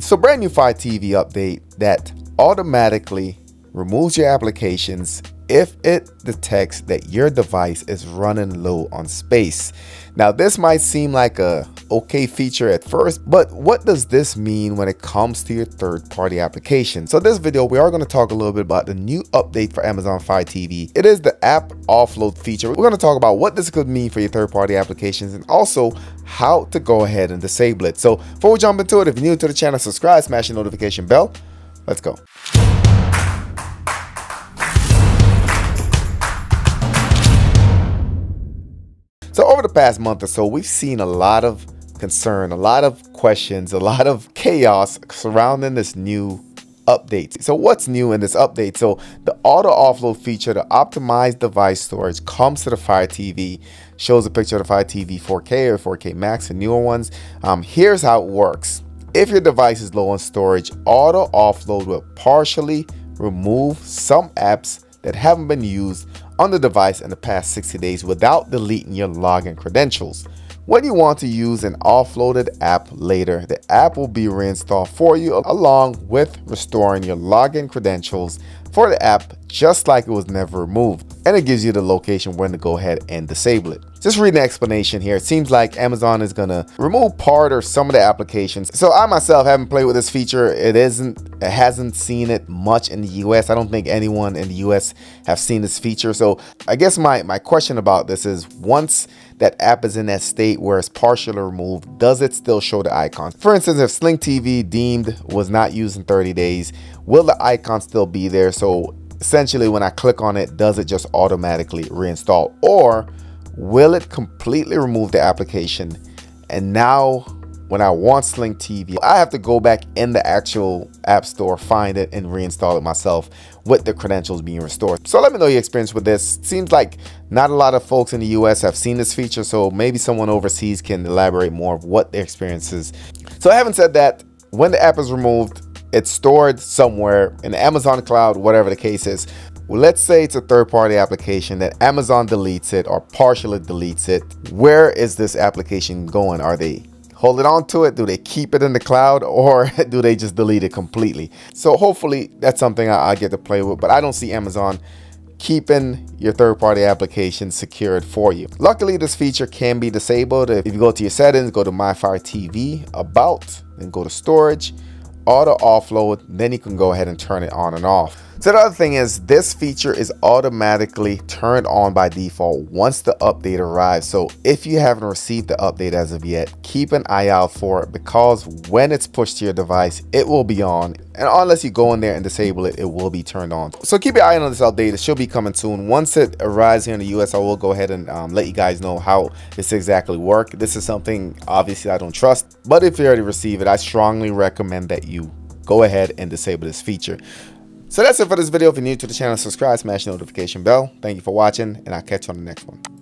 So brand new Fire TV update that automatically removes your applications if it detects that your device is running low on space. Now this might seem like a okay feature at first, but what does this mean when it comes to your third-party application? So this video, we are going to talk a little bit about the new update for Amazon Fire TV. It is the app offload feature. We're going to talk about what this could mean for your third-party applications and also how to go ahead and disable it. So before we jump into it, if you're new to the channel, subscribe, smash the notification bell. Let's go. So over the past month or so, we've seen a lot of concern, a lot of questions, a lot of chaos surrounding this new update. So what's new in this update? So the auto offload feature to optimize device storage comes to the Fire TV, shows a picture of the Fire TV 4K or 4K Max and newer ones. Here's how it works. If your device is low on storage, auto offload will partially remove some apps that haven't been used on the device in the past 60 days without deleting your login credentials. When you want to use an offloaded app later, the app will be reinstalled for you along with restoring your login credentials for the app just like it was never removed, and it gives you the location when to go ahead and disable it. Just reading the explanation here, it seems like Amazon is gonna remove part or some of the applications. So I myself haven't played with this feature. It hasn't seen it much in the US. I don't think anyone in the US have seen this feature. So I guess my question about this is, once that app is in that state where it's partially removed, does it still show the icon? For instance, if Sling TV deemed was not used in 30 days, will the icon still be there? So essentially when I click on it, does it just automatically reinstall, or will it completely remove the application? And now when I want Sling TV, I have to go back in the actual app store, find it and reinstall it myself with the credentials being restored. So let me know your experience with this. Seems like not a lot of folks in the US have seen this feature, so maybe someone overseas can elaborate more of what their experience is. So having said that, when the app is removed, it's stored somewhere in the Amazon cloud, whatever the case is. Well, let's say it's a third-party application that Amazon deletes it or partially deletes it. Where is this application going? Are they holding on to it? Do they keep it in the cloud, or do they just delete it completely? So hopefully that's something I get to play with, but I don't see Amazon keeping your third-party application secured for you. Luckily, this feature can be disabled. If you go to your settings, go to My Fire TV, About, then go to Storage, Auto Offload, then you can go ahead and turn it on and off. So the other thing is, this feature is automatically turned on by default once the update arrives. So if you haven't received the update as of yet, keep an eye out for it, because when it's pushed to your device, it will be on. And unless you go in there and disable it, it will be turned on. So keep your eye on this update. It should be coming soon. Once it arrives here in the US, I will go ahead and let you guys know how this exactly works. This is something obviously I don't trust, but if you already receive it, I strongly recommend that you go ahead and disable this feature. So that's it for this video. If you're new to the channel, subscribe, smash the notification bell. Thank you for watching, and I'll catch you on the next one.